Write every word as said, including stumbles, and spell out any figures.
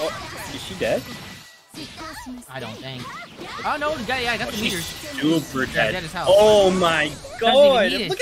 Oh, is she dead? I don't think. Oh no, yeah, yeah, I got oh, the meters. Super dead. dead as hell. Oh my god! Look at